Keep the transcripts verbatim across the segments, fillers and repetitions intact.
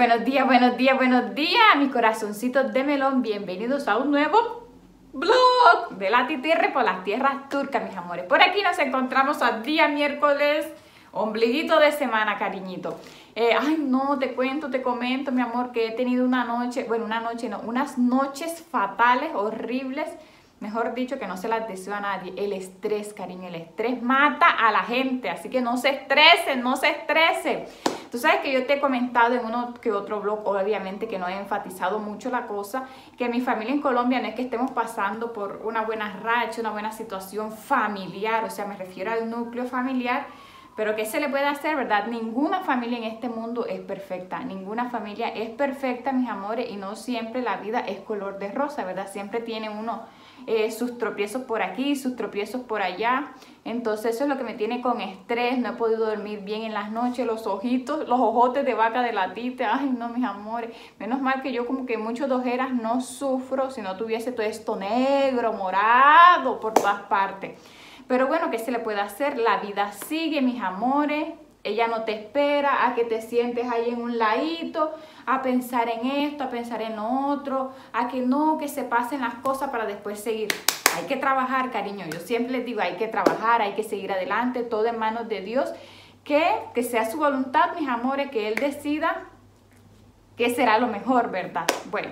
buenos días, buenos días, buenos días, mis corazoncitos de melón. Bienvenidos a un nuevo vlog de La tite por las tierras turcas, mis amores. Por aquí nos encontramos a día miércoles, ombliguito de semana, cariñito. Eh, ay, no, te cuento, te comento, mi amor, que he tenido una noche, bueno, una noche no, unas noches fatales, horribles. Mejor dicho, que no se las deseo a nadie. El estrés, cariño, el estrés mata a la gente. Así que no se estresen, no se estresen. Tú sabes que yo te he comentado en uno que otro blog, obviamente que no he enfatizado mucho la cosa, que mi familia en Colombia no es que estemos pasando por una buena racha, una buena situación familiar. O sea, me refiero al núcleo familiar. Pero ¿qué se le puede hacer, verdad? Ninguna familia en este mundo es perfecta. Ninguna familia es perfecta, mis amores. Y no siempre la vida es color de rosa, ¿verdad? Siempre tiene uno eh, sus tropiezos por aquí, sus tropiezos por allá. Entonces eso es lo que me tiene con estrés. No he podido dormir bien en las noches. Los ojitos, los ojotes de vaca de la tite. Ay, no, mis amores. Menos mal que yo como que mucho de ojeras no sufro. Si no tuviese todo esto negro, morado, por todas partes. Pero bueno, ¿qué se le puede hacer? La vida sigue, mis amores. Ella no te espera a que te sientes ahí en un ladito, a pensar en esto, a pensar en lo otro, a que no, que se pasen las cosas para después seguir. Hay que trabajar, cariño. Yo siempre les digo, hay que trabajar, hay que seguir adelante, todo en manos de Dios. Que, que sea su voluntad, mis amores, que Él decida qué será lo mejor, ¿verdad? Bueno.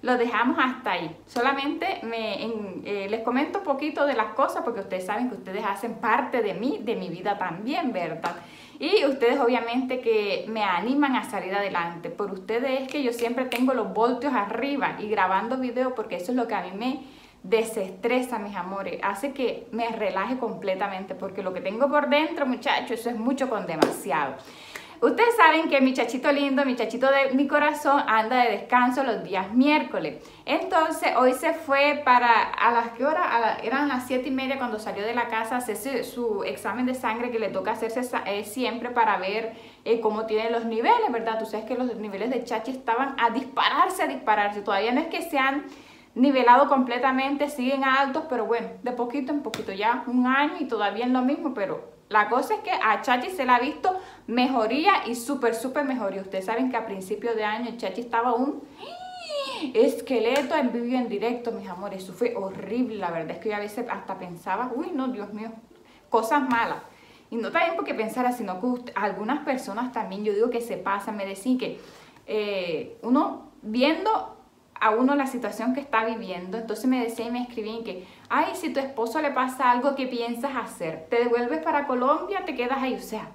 Lo dejamos hasta ahí. Solamente me, en, eh, les comento un poquito de las cosas porque ustedes saben que ustedes hacen parte de mí, de mi vida también, ¿verdad? Y ustedes obviamente que me animan a salir adelante. Por ustedes es que yo siempre tengo los voltios arriba y grabando videos porque eso es lo que a mí me desestresa, mis amores. Hace que me relaje completamente porque lo que tengo por dentro, muchachos, eso es mucho con demasiado. Ustedes saben que mi chachito lindo, mi chachito de mi corazón anda de descanso los días miércoles. Entonces hoy se fue para, ¿a las qué hora? A la, eran las siete y media cuando salió de la casa a hacerse su examen de sangre que le toca hacerse eh, siempre para ver eh, cómo tienen los niveles, ¿verdad? Tú sabes que los niveles de chachi estaban a dispararse, a dispararse. Todavía no es que se han nivelado completamente, siguen altos, pero bueno, de poquito en poquito, ya un año y todavía es lo mismo, pero... La cosa es que a Chachi se la ha visto mejoría y súper, súper mejoría. Ustedes saben que a principio de año Chachi estaba un esqueleto en vivo y en directo, mis amores. Eso fue horrible, la verdad es que yo a veces hasta pensaba, uy, no, Dios mío, cosas malas. Y no también porque pensara, sino que usted, algunas personas también, yo digo que se pasan, me decían que eh, uno viendo... a uno la situación que está viviendo, entonces me decían y me escribían que, ay, si tu esposo le pasa algo, ¿qué piensas hacer? ¿Te devuelves para Colombia? ¿Te quedas ahí? O sea,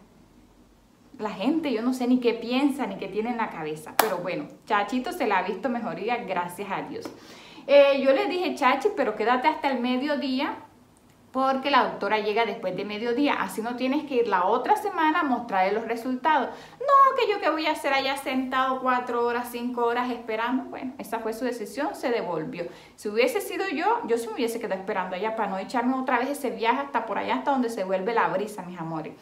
la gente, yo no sé ni qué piensa, ni qué tiene en la cabeza, pero bueno, Chachito se la ha visto mejoría, gracias a Dios. Eh, yo le dije, Chachi, pero quédate hasta el mediodía, porque la doctora llega después de mediodía, así no tienes que ir la otra semana a mostrarle los resultados. No, que yo qué voy a hacer allá sentado cuatro horas, cinco horas esperando. Bueno, esa fue su decisión, se devolvió. Si hubiese sido yo, yo se me hubiese quedado esperando allá para no echarme otra vez ese viaje hasta por allá, hasta donde se vuelve la brisa, mis amores.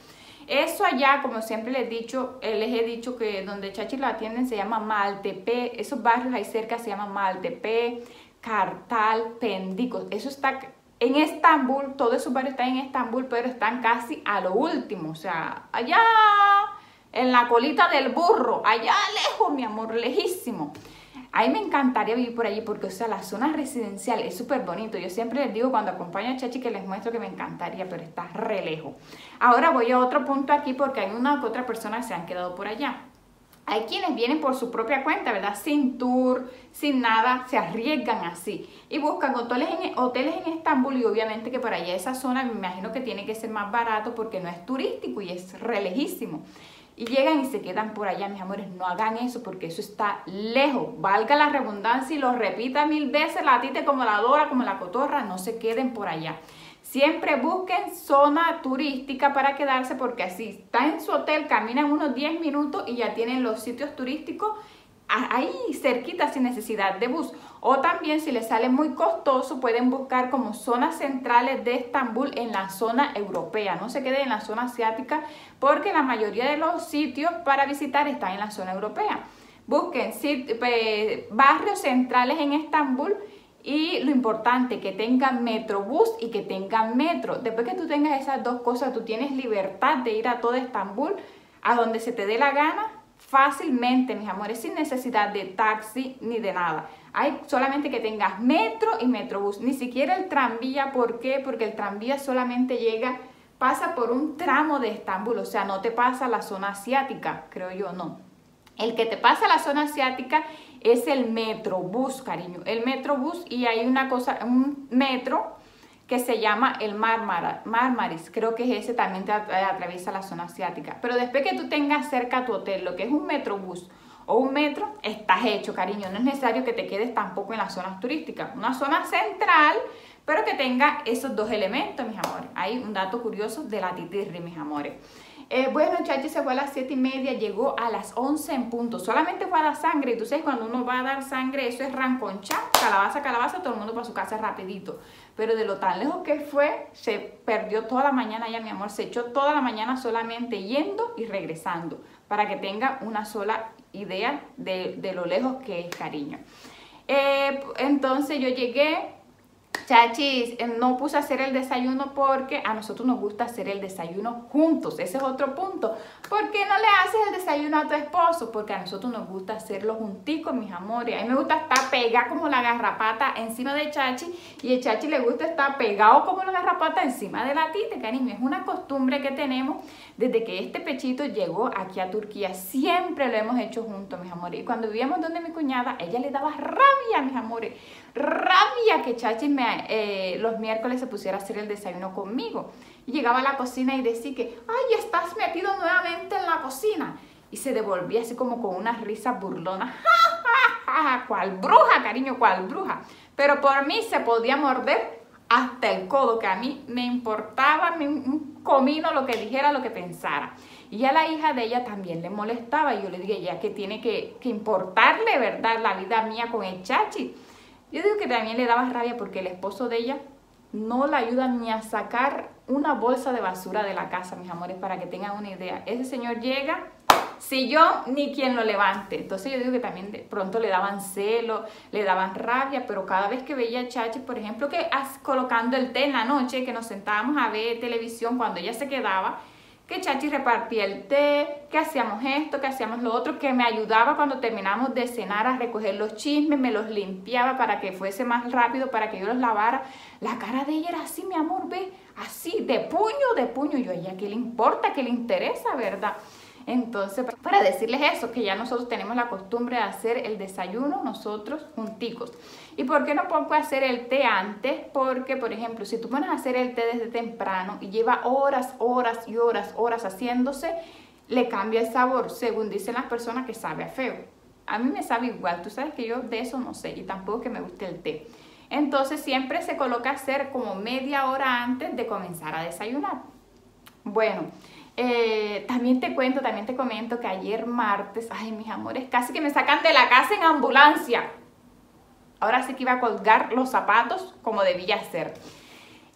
Eso allá, como siempre les he dicho, les he dicho que donde Chachi la atienden se llama Maltepé, esos barrios ahí cerca se llaman Maltepé, Cartal, Pendicos, eso está... En Estambul, todos esos barrios están en Estambul, pero están casi a lo último. O sea, allá en la colita del burro, allá lejos, mi amor, lejísimo. A mí me encantaría vivir por allí porque, o sea, la zona residencial es súper bonito. Yo siempre les digo cuando acompaño a Chachi que les muestro que me encantaría, pero está re lejos. Ahora voy a otro punto aquí porque hay una u otra persona que se han quedado por allá. Hay quienes vienen por su propia cuenta, ¿verdad? Sin tour, sin nada, se arriesgan así. Y buscan hoteles en, hoteles en Estambul y obviamente que para allá esa zona me imagino que tiene que ser más barato porque no es turístico y es re lejísimo. Y llegan y se quedan por allá, mis amores, no hagan eso porque eso está lejos. Valga la redundancia y lo repita mil veces, la tite como la dora, como la cotorra, no se queden por allá. Siempre busquen zona turística para quedarse porque así está en su hotel, caminan unos diez minutos y ya tienen los sitios turísticos ahí cerquita sin necesidad de bus. O también si les sale muy costoso pueden buscar como zonas centrales de Estambul en la zona europea. No se queden en la zona asiática porque la mayoría de los sitios para visitar están en la zona europea. Busquen barrios centrales en Estambul. Y lo importante, que tengan metrobús y que tengan metro. Después que tú tengas esas dos cosas, tú tienes libertad de ir a todo Estambul, a donde se te dé la gana, fácilmente, mis amores, sin necesidad de taxi ni de nada. Hay solamente que tengas metro y metrobús, ni siquiera el tranvía. ¿Por qué? Porque el tranvía solamente llega, pasa por un tramo de Estambul, o sea, no te pasa la zona asiática, creo yo, no. El que te pasa la zona asiática es el metrobús, cariño, el metrobús, y hay una cosa, un metro que se llama el Marmara, Marmaris, creo que es ese, también te atraviesa la zona asiática. Pero después que tú tengas cerca tu hotel, lo que es un metrobús o un metro, estás hecho, cariño. No es necesario que te quedes tampoco en las zonas turísticas. Una zona central, pero que tenga esos dos elementos, mis amores. Hay un dato curioso de la Titirri, mis amores. Eh, bueno, Chachi se fue a las siete y media, llegó a las once en punto. Solamente fue a dar sangre. Y tú sabes, cuando uno va a dar sangre, eso es ranconcha, calabaza, calabaza, todo el mundo para su casa rapidito. Pero de lo tan lejos que fue, se perdió toda la mañana ya, mi amor. Se echó toda la mañana solamente yendo y regresando. Para que tenga una sola idea de, de lo lejos que es, cariño. Eh, entonces yo llegué. Chachis, no puse a hacer el desayuno porque a nosotros nos gusta hacer el desayuno juntos. Ese es otro punto. ¿Por qué no le haces el desayuno a tu esposo? Porque a nosotros nos gusta hacerlo junticos, mis amores. A mí me gusta estar pegada como la garrapata encima de Chachi. Y a Chachi le gusta estar pegado como la garrapata encima de la tita, cariño. Es una costumbre que tenemos desde que este pechito llegó aquí a Turquía. Siempre lo hemos hecho juntos, mis amores. Y cuando vivíamos donde mi cuñada, ella le daba rabia, mis amores. Rabia que Chachi me Eh, los miércoles se pusiera a hacer el desayuno conmigo. Y llegaba a la cocina y decía que, ay, estás metido nuevamente en la cocina. Y se devolvía así como con una risa burlona. ¿Cuál bruja, cariño? ¿Cuál bruja? Pero por mí se podía morder hasta el codo, que a mí me importaba un comino lo que dijera, lo que pensara. Y a la hija de ella también le molestaba. Y yo le dije, ya que tiene que, que importarle, ¿verdad? La vida mía con el Chachi. Yo digo que también le daba rabia porque el esposo de ella no la ayuda ni a sacar una bolsa de basura de la casa, mis amores, para que tengan una idea. Ese señor llega, si yo ni quien lo levante. Entonces yo digo que también de pronto le daban celo, le daban rabia, pero cada vez que veía a Chachi, por ejemplo, que colocando el té en la noche, que nos sentábamos a ver televisión cuando ella se quedaba, que Chachi repartía el té, que hacíamos esto, que hacíamos lo otro, que me ayudaba cuando terminamos de cenar a recoger los chismes, me los limpiaba para que fuese más rápido, para que yo los lavara. La cara de ella era así, mi amor, ve, así, de puño, de puño. Yo, ¿a qué le importa? ¿Qué le interesa, verdad? Entonces, para decirles eso, que ya nosotros tenemos la costumbre de hacer el desayuno nosotros junticos. ¿Y por qué no pongo a hacer el té antes? Porque, por ejemplo, si tú pones a hacer el té desde temprano y lleva horas, horas y horas, horas haciéndose, le cambia el sabor, según dicen las personas que sabe a feo. A mí me sabe igual, tú sabes que yo de eso no sé y tampoco que me guste el té. Entonces, siempre se coloca a hacer como media hora antes de comenzar a desayunar. Bueno, Eh, también te cuento, también te comento que ayer martes, ay, mis amores, casi que me sacan de la casa en ambulancia. Ahora sí que iba a colgar los zapatos como debía hacer.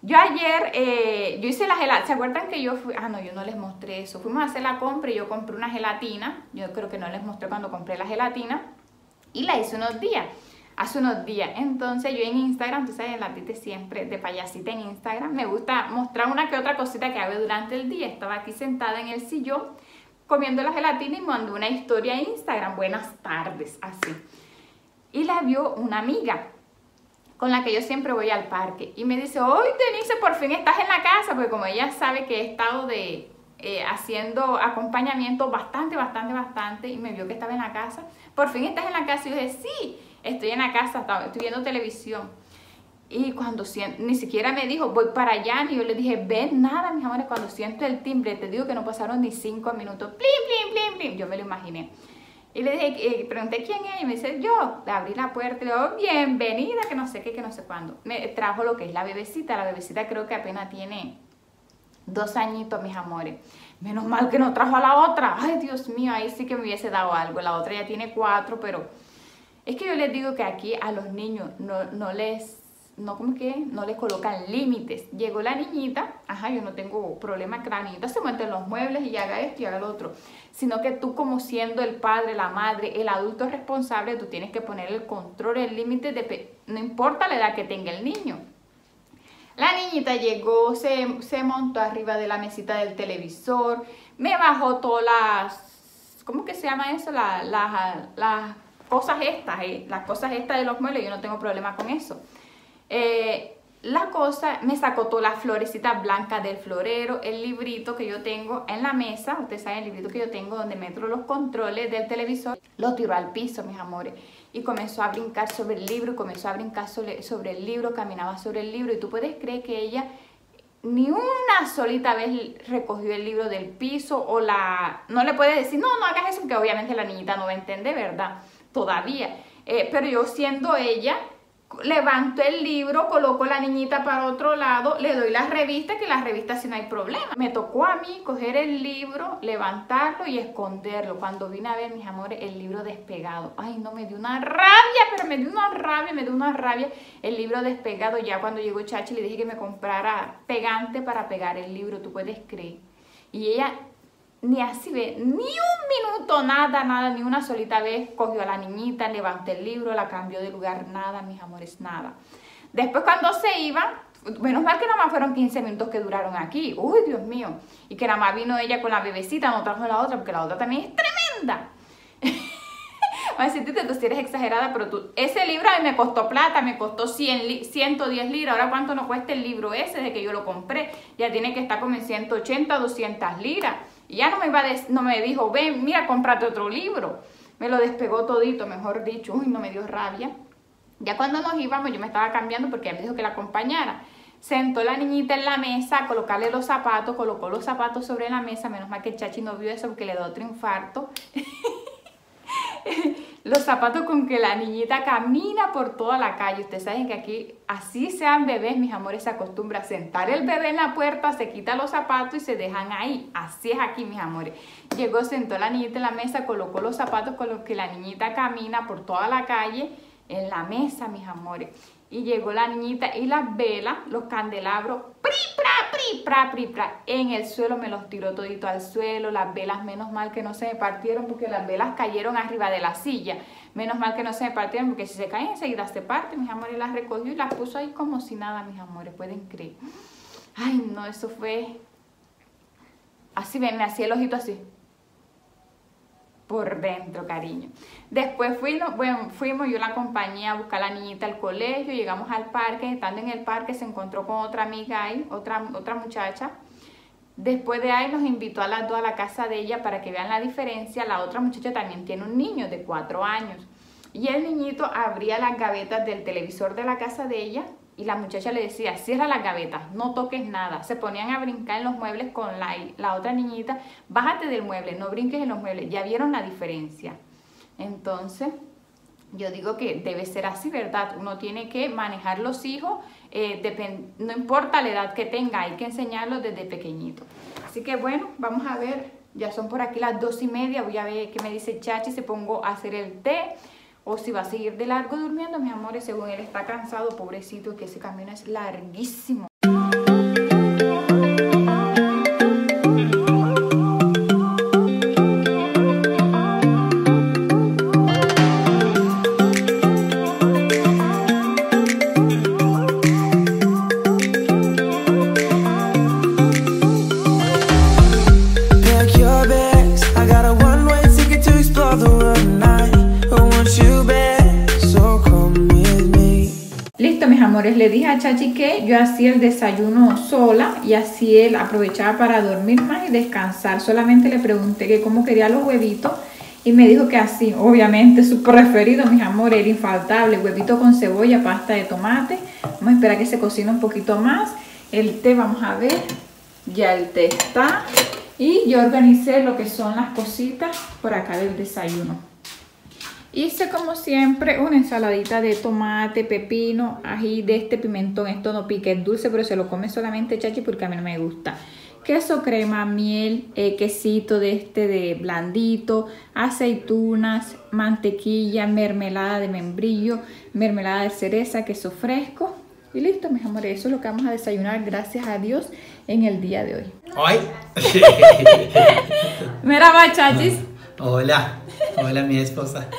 Yo ayer, eh, yo hice la gelatina, ¿se acuerdan que yo fui? Ah, no, yo no les mostré eso. Fuimos a hacer la compra y yo compré una gelatina. Yo creo que no les mostré cuando compré la gelatina. Y la hice unos días. Hace unos días, entonces yo en Instagram, tú sabes, en la tite siempre de payasita en Instagram, me gusta mostrar una que otra cosita que hago durante el día. Estaba aquí sentada en el sillón comiendo la gelatina y mandó una historia a Instagram, buenas tardes, así. Y la vio una amiga con la que yo siempre voy al parque y me dice, ¡ay, Denise, por fin estás en la casa! Porque como ella sabe que he estado de... Eh, haciendo acompañamiento bastante, bastante, bastante, y me vio que estaba en la casa. Por fin estás en la casa. Y yo dije, sí, estoy en la casa, estoy viendo televisión. Y cuando siento, ni siquiera me dijo, voy para allá, ni yo le dije, ven, nada, mis amores. Cuando siento el timbre, te digo que no pasaron ni cinco minutos. Plim, plim, plim, plim. Yo me lo imaginé. Y le dije, eh, pregunté quién es, y me dice, yo. Le abrí la puerta y le digo, bienvenida, que no sé qué, que no sé cuándo. Me trajo lo que es la bebecita. La bebecita creo que apenas tiene... dos añitos, mis amores. Menos mal que no trajo a la otra. Ay, Dios mío, ahí sí que me hubiese dado algo. La otra ya tiene cuatro, pero... Es que yo les digo que aquí a los niños no, no les... No, ¿cómo que? No les colocan límites. Llegó la niñita. Ajá, yo no tengo problema que la niñita se monte en los muebles y haga esto y haga lo otro. Sino que tú, como siendo el padre, la madre, el adulto responsable, tú tienes que poner el control, el límite de... No importa la edad que tenga el niño. La niñita llegó, se, se montó arriba de la mesita del televisor, me bajó todas las ¿cómo que se llama eso? La, la, las cosas estas, eh, las cosas estas de los muebles, yo no tengo problema con eso. Eh, la cosa, me sacó todas las florecitas blancas del florero, el librito que yo tengo en la mesa, ustedes saben el librito que yo tengo donde meto los controles del televisor, lo tiró al piso, mis amores, y comenzó a brincar sobre el libro, comenzó a brincar sobre, sobre el libro, caminaba sobre el libro, y tú puedes creer que ella ni una solita vez recogió el libro del piso o la... No le puedes decir, no, no hagas eso, porque obviamente la niñita no va a entender, ¿verdad? Todavía. Eh, pero yo siendo ella, levanto el libro, coloco la niñita para otro lado, le doy las revistas, que las revistas sí no hay problema. Me tocó a mí coger el libro, levantarlo y esconderlo. Cuando vine a ver, mis amores, el libro despegado. Ay, no, me dio una rabia, pero me dio una rabia, me dio una rabia. El libro despegado, ya cuando llegó Chachi le dije que me comprara pegante para pegar el libro, tú puedes creer. Y ella ni así ve, ni un minuto, nada, nada, ni una solita vez cogió a la niñita, levanté el libro, la cambió de lugar, nada, mis amores, nada. Después cuando se iban, menos mal que nada más fueron quince minutos que duraron aquí, uy, Dios mío, y que nada más vino ella con la bebecita, no trajo la otra, porque la otra también es tremenda. Vas a decirte, tú sí eres exagerada, pero tú, ese libro a mí me costó plata, me costó cien, ciento diez libras, ahora cuánto nos cuesta el libro ese desde que yo lo compré, ya tiene que estar como en ciento ochenta, doscientas libras. Y ya no me, iba a no me dijo, ven, mira, cómprate otro libro. Me lo despegó todito, mejor dicho. Uy, no, me dio rabia. Ya cuando nos íbamos, yo me estaba cambiando porque ella me dijo que la acompañara. Sentó la niñita en la mesa a colocarle los zapatos, colocó los zapatos sobre la mesa. Menos mal que el Chachi no vio eso porque le dio otro infarto. Los zapatos con que la niñita camina por toda la calle. Ustedes saben que aquí, así sean bebés, mis amores, se acostumbra a sentar el bebé en la puerta, se quita los zapatos y se dejan ahí. Así es aquí, mis amores. Llegó, sentó la niñita en la mesa, colocó los zapatos con los que la niñita camina por toda la calle en la mesa, mis amores. Y llegó la niñita y las velas, los candelabros, pri, pra, pri, pra, pri, pra, en el suelo, me los tiró todito al suelo. Las velas, menos mal que no se me partieron porque las velas cayeron arriba de la silla. Menos mal que no se me partieron porque si se caen enseguida se parten, mis amores. Las recogió y las puso ahí como si nada, mis amores, pueden creer. Ay, no, eso fue... Así ven, me hacía el ojito así. Por dentro, cariño. Después fuimos, bueno, fuimos, yo la acompañé a buscar a la niñita al colegio, llegamos al parque, estando en el parque se encontró con otra amiga ahí, otra, otra muchacha. Después de ahí nos invitó a las dos a la casa de ella para que vean la diferencia. La otra muchacha también tiene un niño de cuatro años. Y el niñito abría las gavetas del televisor de la casa de ella y la muchacha le decía, cierra las gavetas, no toques nada. Se ponían a brincar en los muebles con la, la otra niñita, bájate del mueble, no brinques en los muebles. Ya vieron la diferencia. Entonces, yo digo que debe ser así, ¿verdad? Uno tiene que manejar los hijos, eh, no importa la edad que tenga, hay que enseñarlos desde pequeñito. Así que bueno, vamos a ver, ya son por aquí las dos y media, voy a ver qué me dice Chachi, si pongo a hacer el té. O si va a seguir de largo durmiendo, mis amores, según él está cansado, pobrecito, que ese camino es larguísimo. Le dije a Chachi que yo hacía el desayuno sola y así él aprovechaba para dormir más y descansar. Solamente le pregunté que cómo quería los huevitos y me dijo que así, obviamente su preferido, mis amores, era infaltable, huevito con cebolla, pasta de tomate. Vamos a esperar a que se cocine un poquito más. El té, vamos a ver, ya el té está y yo organicé lo que son las cositas por acá del desayuno. Hice como siempre una ensaladita de tomate, pepino, ají, de este pimentón. Esto no pique, es dulce, pero se lo come solamente Chachi porque a mí no me gusta. Queso, crema, miel, eh, quesito de este de blandito, aceitunas, mantequilla, mermelada de membrillo, mermelada de cereza, queso fresco. Y listo, mis amores, eso es lo que vamos a desayunar, gracias a Dios, en el día de hoy. ¡Ay! Mira, va, Chachis. Hola, hola, mi esposa.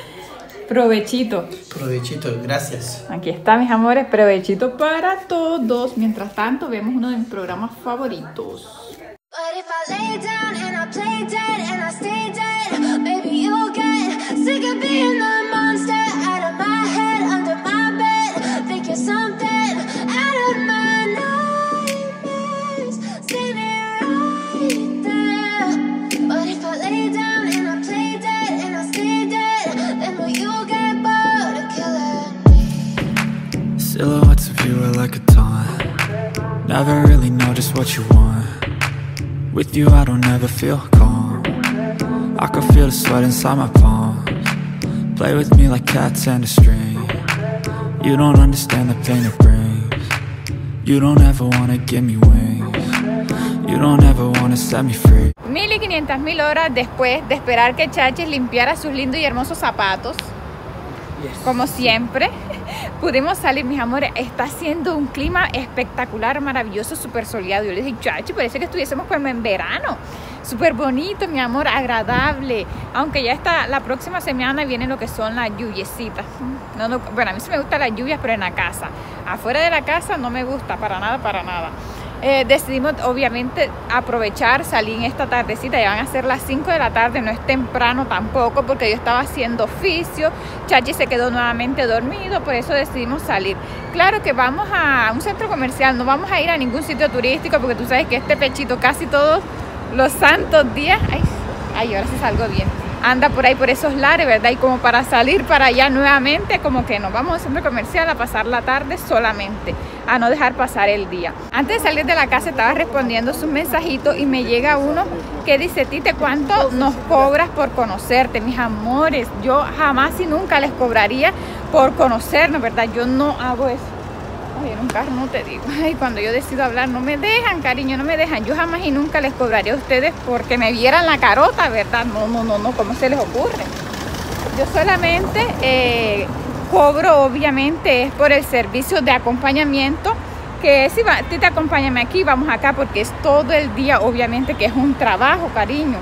Provechito. Provechito, gracias. Aquí está, mis amores, provechito para todos. Mientras tanto, vemos uno de mis programas favoritos. With you I don't ever feel calm. I can feel the sweat inside my palms. Play with me like cats and a string. You don't understand the pain it brings. You don't ever wanna give me wings. You don't ever wanna set me free. Mil y quinientas mil horas después de esperar que Chaches limpiara sus lindos y hermosos zapatos. Yes. Como siempre, pudimos salir, mis amores. Está haciendo un clima espectacular, maravilloso, súper soleado. Yo les dije, Chachi, parece que estuviésemos como en verano. Súper bonito, mi amor, agradable. Aunque ya está, la próxima semana vienen lo que son las lluviecitas. No, no, bueno, a mí sí me gustan las lluvias, pero en la casa. Afuera de la casa no me gusta, para nada, para nada. Eh, decidimos obviamente aprovechar, salir en esta tardecita. Ya van a ser las cinco de la tarde, no es temprano tampoco porque yo estaba haciendo oficio, Chachi se quedó nuevamente dormido, por eso decidimos salir. Claro que vamos a un centro comercial, no vamos a ir a ningún sitio turístico porque tú sabes que este pechito casi todos los santos días, ay, ay, ahora sí salgo bien, anda por ahí por esos lares, ¿verdad? Y como para salir para allá nuevamente, como que nos vamos al centro comercial a pasar la tarde solamente, a no dejar pasar el día. Antes de salir de la casa estaba respondiendo sus mensajitos y me llega uno que dice, Tite, ¿cuánto nos cobras por conocerte? Mis amores, yo jamás y nunca les cobraría por conocernos, ¿verdad? Yo no hago eso. Ay, en un carro no te digo. Ay, cuando yo decido hablar no me dejan, cariño, no me dejan. Yo jamás y nunca les cobraría a ustedes porque me vieran la carota, ¿verdad? No, no, no, no, ¿cómo se les ocurre? Yo solamente eh, cobro, obviamente, es por el servicio de acompañamiento. Que si va, te acompáñame aquí, vamos acá, porque es todo el día, obviamente, que es un trabajo, cariño.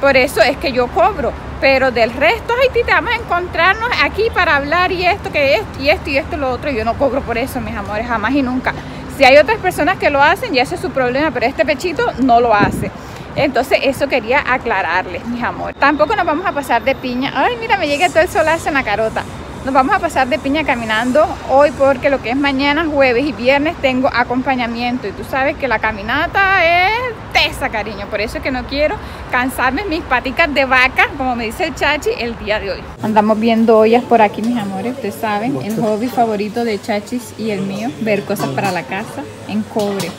Por eso es que yo cobro. Pero del resto, ay, Tita, vamos a encontrarnos aquí para hablar y esto, que esto, y esto, y esto, lo otro. Yo no cobro por eso, mis amores, jamás y nunca. Si hay otras personas que lo hacen, ya ese es su problema, pero este pechito no lo hace. Entonces, eso quería aclararles, mis amores. Tampoco nos vamos a pasar de piña. Ay, mira, me llega todo el solazo en la carota. Nos vamos a pasar de piña caminando hoy porque lo que es mañana, jueves y viernes tengo acompañamiento. Y tú sabes que la caminata es tesa, cariño. Por eso es que no quiero cansarme mis paticas de vaca, como me dice el Chachi, el día de hoy. Andamos viendo ollas por aquí, mis amores. Ustedes saben, el hobby favorito de Chachis y el mío, ver cosas para la casa en cobre.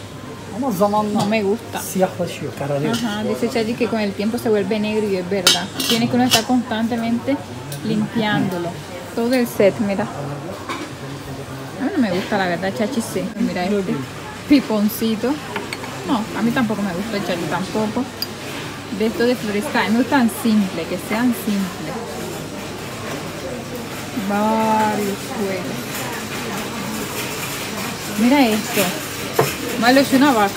No me gusta. Ajá, dice Chachi que con el tiempo se vuelve negro y es verdad. Tiene que uno estar constantemente limpiándolo. Todo el set, mira. A mí no me gusta, la verdad, Chachi sí. Mira este piponcito. No, a mí tampoco me gusta, Chachi tampoco. De esto de floresta, no es tan simple, que sean simples. Varios cueros. Mira esto. Malo es una vaca.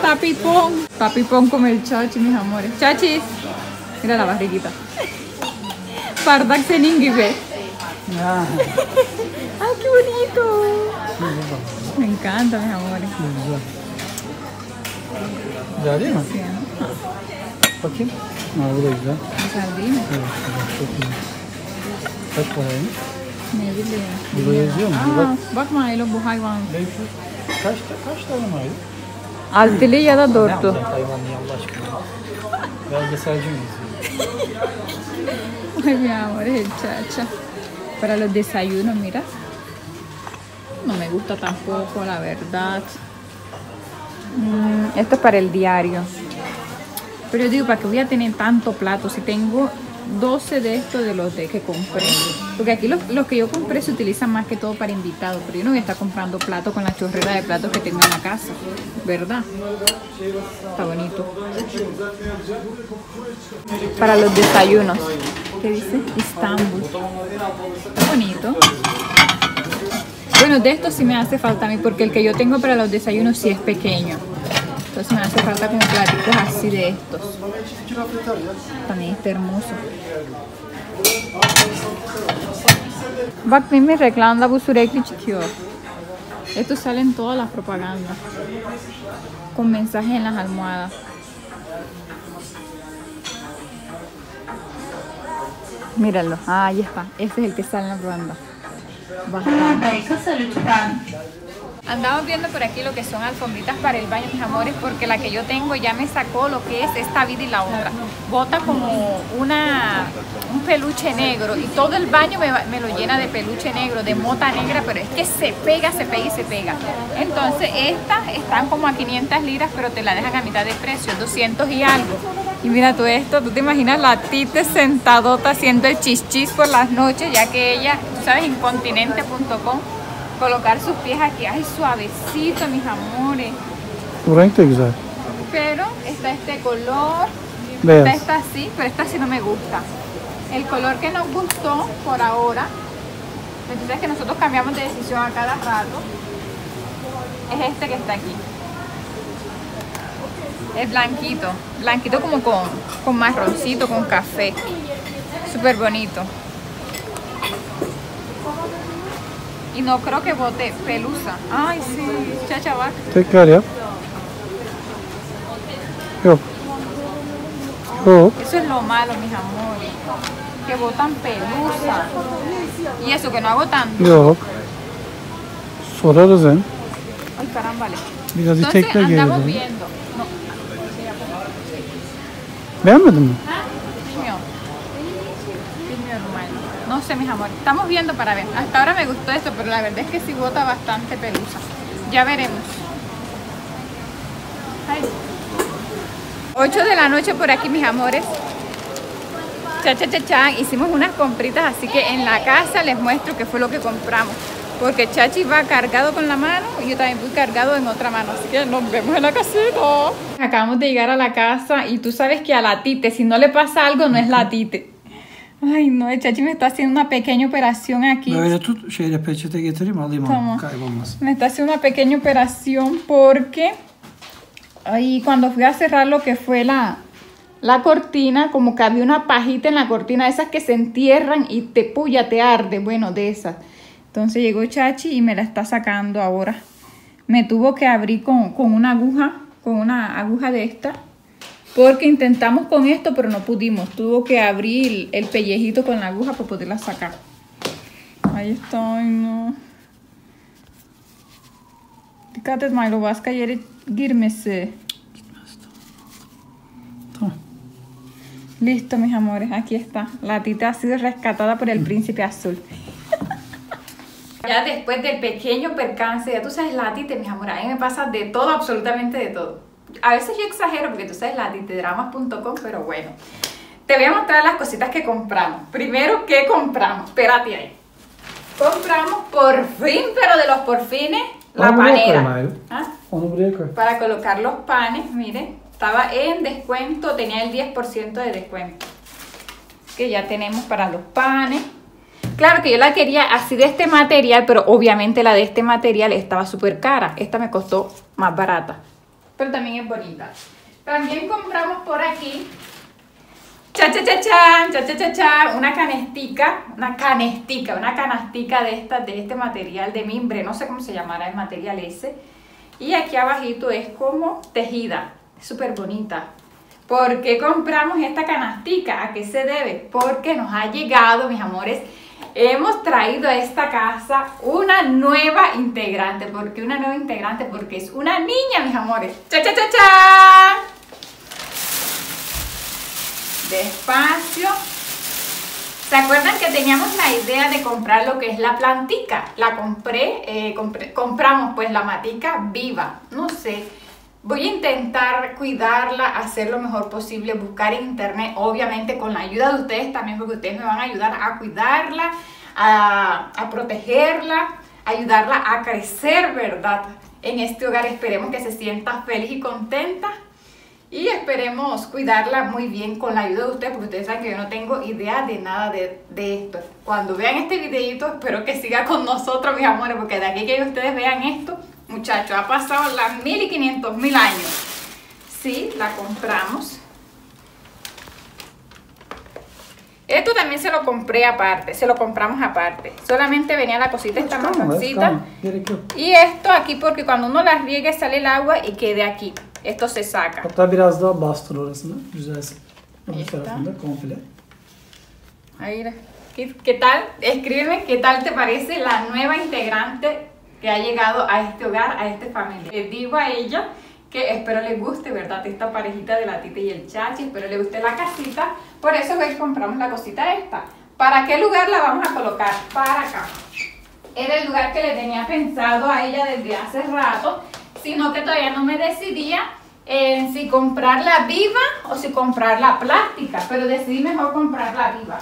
Papi Pon. Papi Pon como el Chachi, mis amores. Chachis. Mira la barriguita. Pardak Seningui, ve. ¡Ay, qué bonito! Me encanta, mis amores. ¿Ya harina? ¿Por qué? No, buraya. ¿Sardina? ¿Estás por ahí? Ne bileyim. Buraya yazıyor mu? Aa, bakma Aylo, bu hayvan. Kaç, kaç tane Aylo? Az dili ya da dörtlü. Hayvan niye Allah aşkına? Belgeselci miyiz? Ay, mi amor, el Chacha. Para los desayunos, mira. No me gusta tampoco, la verdad. Mm, esto es para el diario. Pero yo digo, ¿para qué voy a tener tanto plato? Si tengo doce de estos de los de que compré. Porque aquí los, los que yo compré se utilizan más que todo para invitados. Pero yo no voy a estar comprando plato con la chorrera de platos que tengo en la casa, ¿verdad? Está bonito. Para los desayunos. ¿Qué dice? Istanbul. Está bonito. Bueno, de estos sí me hace falta a mí. Porque el que yo tengo para los desayunos sí es pequeño. Entonces me hace falta como platitos así de estos. También está hermoso. Bak mi reklamda bu sürekli çıkıyor. Esto sale en todas las propagandas. Con mensajes en las almohadas. Míralo. Ah, ahí está. Este es el que sale en la propaganda. Bastante. Andamos viendo por aquí lo que son alfombritas para el baño, mis amores, porque la que yo tengo ya me sacó lo que es esta vida y la otra. Bota como una, un peluche negro y todo el baño me, me lo llena de peluche negro, de mota negra, pero es que se pega, se pega y se pega. Entonces estas están como a quinientas libras, pero te la dejan a mitad de precio, doscientos y algo. Y mira tú esto, tú te imaginas la Tite sentadota haciendo el chichis por las noches, ya que ella, tú sabes, incontinente punto com. Colocar sus pies aquí, ay, suavecito, mis amores. Renk de güzel. Pero está este color, Beyaz. Está esta así, pero esta sí no me gusta. El color que nos gustó por ahora, entonces es que nosotros cambiamos de decisión a cada rato, es este que está aquí. Es blanquito, blanquito como con, con marroncito, con café. Súper bonito. Y no creo que bote pelusa. Ay sí, chacha bak. Tekrar yap. Yok. Yok. Eso es lo malo, mis amores. Que botan pelusa. Y eso que no hago tanto. Yok. Sorarız hem. Ay carambale. Biraz itekle geliyor. No. Beğenmedin mi? No sé, mis amores, estamos viendo para ver. Hasta ahora me gustó esto, pero la verdad es que sí bota bastante pelusa. Ya veremos. Ay. ocho de la noche por aquí, mis amores. Cha, cha, cha, cha. Hicimos unas compritas, así que en la casa les muestro qué fue lo que compramos. Porque Chachi va cargado con la mano y yo también voy cargado en otra mano. Así que nos vemos en la casita. Acabamos de llegar a la casa y tú sabes que a la Tite, si no le pasa algo, no es la Tite. Ay no, el Chachi me está haciendo una pequeña operación aquí. Böyle tut, şeyle peçete getireyim, alayım tamam. Onu, kaybolmasın. Me está haciendo una pequeña operación porque ay, cuando fui a cerrar lo que fue la, la cortina, como que había una pajita en la cortina, esas que se entierran y te puya, te arde, bueno, de esas. Entonces llegó Chachi y me la está sacando ahora. Me tuvo que abrir con, con una aguja, con una aguja de esta. Porque intentamos con esto, pero no pudimos. Tuvo que abrir el pellejito con la aguja para poderla sacar. Ahí estoy, no. Dikkat et Milo, başka yere girmesi. Listo, mis amores, aquí está. La Tita ha sido rescatada por el príncipe azul. Ya después del pequeño percance, ya tú sabes, la Tita, mis amores, a mí me pasa de todo, absolutamente de todo. A veces yo exagero porque tú sabes la titedramas punto com, pero bueno. Te voy a mostrar las cositas que compramos. Primero, ¿qué compramos? Espérate ahí. Compramos por fin, pero de los porfines, la panera. ¿Ah? Para colocar los panes, miren. Estaba en descuento, tenía el diez por ciento de descuento. Que ya tenemos para los panes. Claro que yo la quería así de este material, pero obviamente la de este material estaba súper cara. Esta me costó más barata. Pero también es bonita. También compramos por aquí, cha cha cha cha, cha cha cha cha, una canestica, una canestica, una canastica de esta, de este material de mimbre, no sé cómo se llamará el material ese. Y aquí abajito es como tejida, súper bonita. ¿Por qué compramos esta canastica? ¿A qué se debe? Porque nos ha llegado, mis amores, hemos traído a esta casa una nueva integrante. ¿Por qué una nueva integrante? Porque es una niña, mis amores. ¡Cha, cha, cha, cha! Despacio. ¿Se acuerdan que teníamos la idea de comprar lo que es la plantica? La compré, eh, compré compramos pues la matica viva. No sé. Voy a intentar cuidarla, hacer lo mejor posible, buscar en internet, obviamente con la ayuda de ustedes también, porque ustedes me van a ayudar a cuidarla, a, a protegerla, ayudarla a crecer, ¿verdad? En este hogar esperemos que se sienta feliz y contenta y esperemos cuidarla muy bien con la ayuda de ustedes, porque ustedes saben que yo no tengo idea de nada de, de esto. Cuando vean este videito, espero que siga con nosotros, mis amores, porque de aquí que ustedes vean esto, muchachos, ha pasado las mil quinientos mil años. Sí, la compramos. Esto también se lo compré aparte, se lo compramos aparte. Solamente venía la cosita, esta mazoncita. Y esto aquí porque cuando uno las riega sale el agua y quede aquí. Esto se saca. Hatta biraz daha bastır orasını. Güzelsin. Bu tarafında komple. Ahí. ¿Qué tal? Escríbeme qué tal te parece la nueva integrante que ha llegado a este hogar, a esta familia. Les digo a ella que espero les guste, ¿verdad? Esta parejita de la Tita y el Chachi, espero les guste la casita. Por eso hoy compramos la cosita esta. ¿Para qué lugar la vamos a colocar? Para acá. Era el lugar que le tenía pensado a ella desde hace rato, sino que todavía no me decidía en si comprarla viva o si comprarla plástica, pero decidí mejor comprarla viva.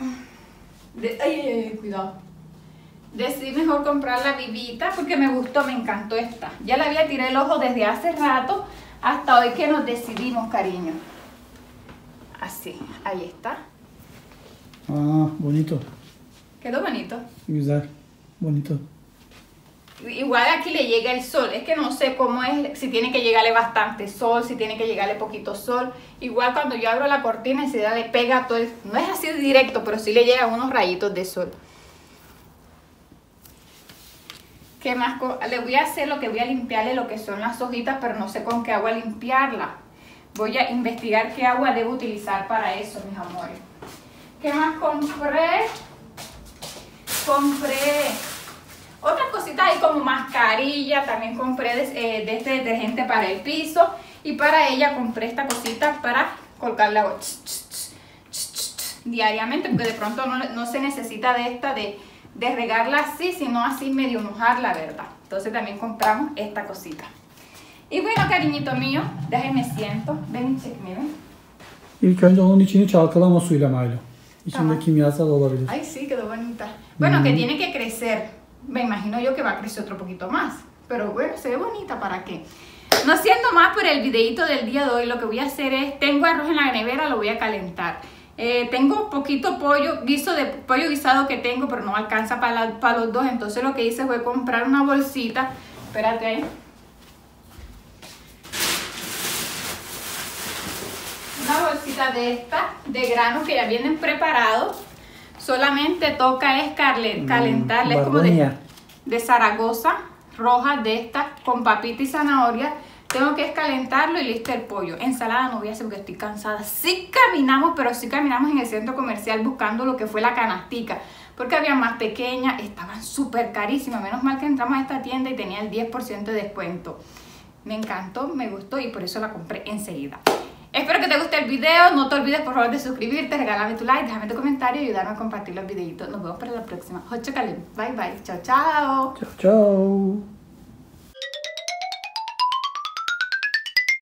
Ay, ay, ay, cuidado. Decidí mejor comprar la vivita porque me gustó, me encantó esta. Ya la había tirado el ojo desde hace rato hasta hoy que nos decidimos, cariño. Así, ahí está. Ah, bonito. Quedó bonito. Exacto, bonito. Igual aquí le llega el sol, es que no sé cómo es, si tiene que llegarle bastante sol, si tiene que llegarle poquito sol. Igual cuando yo abro la cortina y se da, le pega todo el... No es así directo, pero sí le llegan unos rayitos de sol. ¿Qué más? Le voy a hacer lo que voy a limpiarle lo que son las hojitas, pero no sé con qué agua limpiarla. Voy a investigar qué agua debo utilizar para eso, mis amores. ¿Qué más compré? Compré otras cositas ahí como mascarilla, también compré de, eh, de este detergente para el piso. Y para ella compré esta cosita para colgarla diariamente, porque de pronto no, no se necesita de esta de... de regarla así, sino así medio mojarla, ¿verdad? Entonces también compramos esta cosita. Y bueno, cariñito mío, déjenme siento. Ven, chequenme, ven. İlk önce onun içini çalkalama suyla Maylo. İçinde tamam. Kimyasal olabilir. Ay, sí, quedó bonita. Bueno, mm. que tiene que crecer. Me imagino yo que va a crecer otro poquito más. Pero bueno, se ve bonita, ¿para qué? No siendo más por el videito del día de hoy, lo que voy a hacer es, tengo arroz en la nevera, lo voy a calentar. Eh, tengo poquito pollo, guiso de pollo guisado que tengo, pero no alcanza para, la, para los dos. Entonces lo que hice fue comprar una bolsita. Espérate ahí. Una bolsita de esta, de granos que ya vienen preparados. Solamente toca es calentarles mm, como de, de Zaragoza, roja de estas, con papita y zanahoria. Tengo que calentarlo y listo el pollo. Ensalada no voy a hacer porque estoy cansada. Sí caminamos, pero sí caminamos en el centro comercial buscando lo que fue la canastica. Porque había más pequeñas, estaban súper carísimas. Menos mal que entramos a esta tienda y tenía el diez por ciento de descuento. Me encantó, me gustó y por eso la compré enseguida. Espero que te guste el video. No te olvides por favor de suscribirte, regálame tu like, déjame tu comentario y ayudarme a compartir los videitos. Nos vemos para la próxima. Hoşça kalın. Bye bye. Chao, chao. Chao, chao.